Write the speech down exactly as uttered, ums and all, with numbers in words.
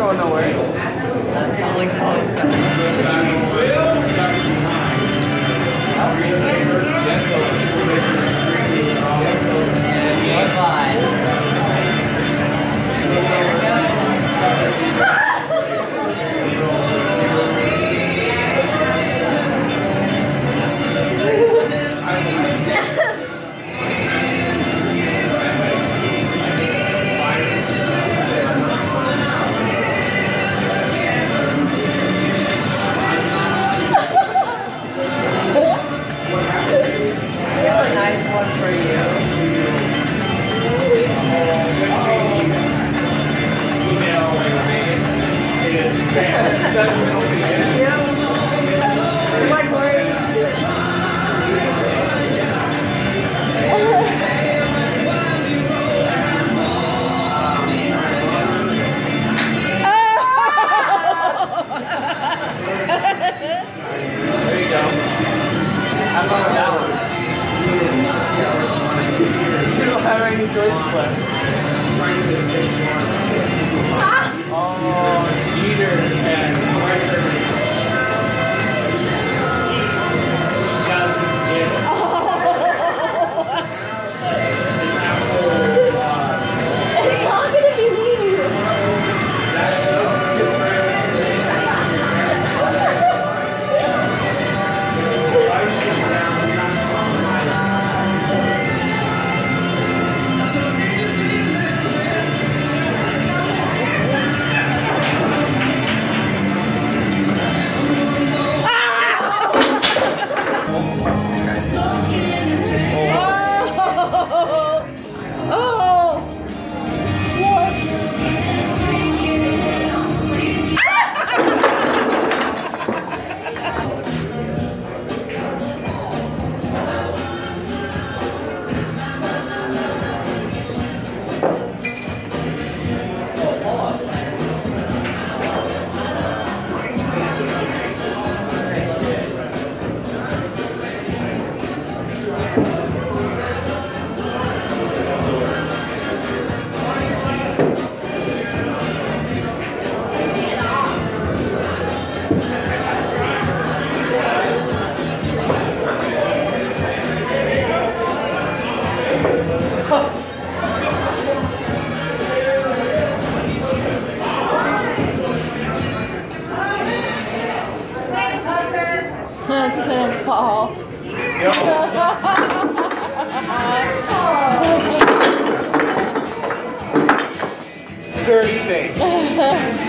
Going nowhere. That's all like sturdy thing.